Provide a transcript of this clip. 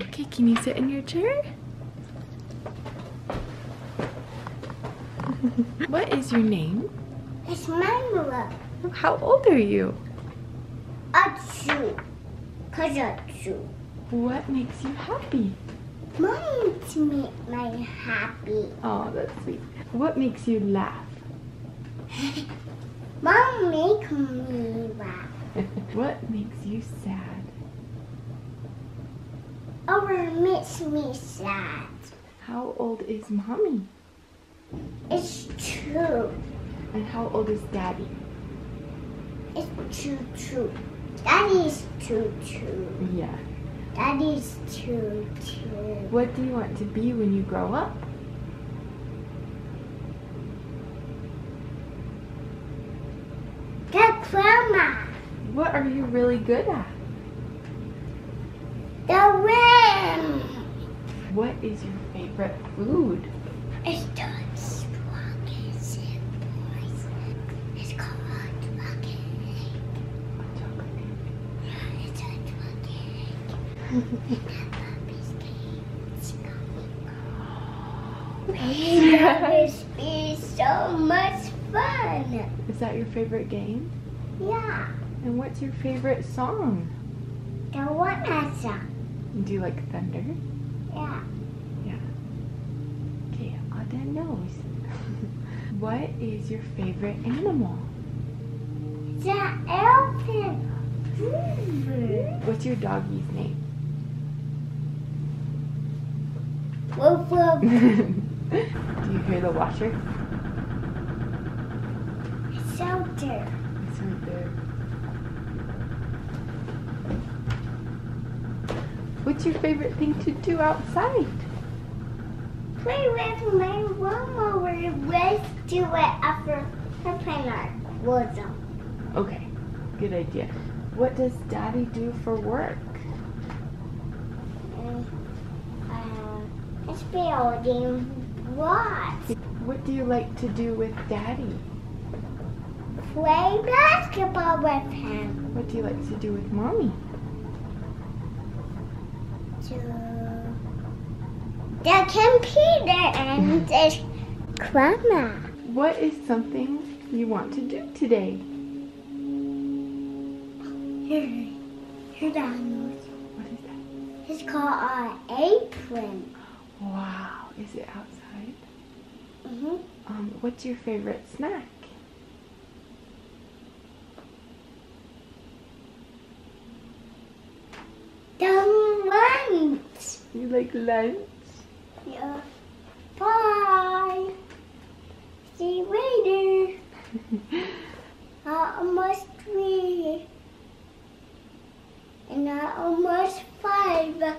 Okay, can you sit in your chair? What is your name? It's Manuel. How old are you? 2. Cause I'm 2. What makes you happy? Mom makes me happy. Oh, that's sweet. What makes you laugh? Mom makes me laugh. What makes you sad? Oh, it makes me sad. How old is Mommy? It's 2. And how old is Daddy? It's 2. Daddy's 2. Yeah. Daddy's 2. What do you want to be when you grow up? Good grandma. What are you really good at? The rim. What is your favorite food? It's Dutch rockets and boys. It's called a chocolate egg. A chocolate egg? Yeah, it's a chocolate egg. And Bobby's cakes. We love this be so much fun. Is that your favorite game? Yeah. And what's your favorite song? The one I song. Do you like thunder? Yeah. That nose. What is your favorite animal? The elephant. What's your doggy's name? Woof woof. Do you hear the washer? It's out there. It's right there. What's your favorite thing to do outside? Play with my mama. Let's do it after her playing our water. Okay, good idea. What does Daddy do for work? It's building blocks. What do you like to do with Daddy? Play basketball with him. What do you like to do with Mommy? The computer and this grandma. What is something you want to do today? Here that nose. What is that? It's called an apron. Wow. Is it outside? Mm-hmm. What's your favorite snack? The lunch. You like lunch? Yeah. Bye. See you later. I almost 3 and I almost 5.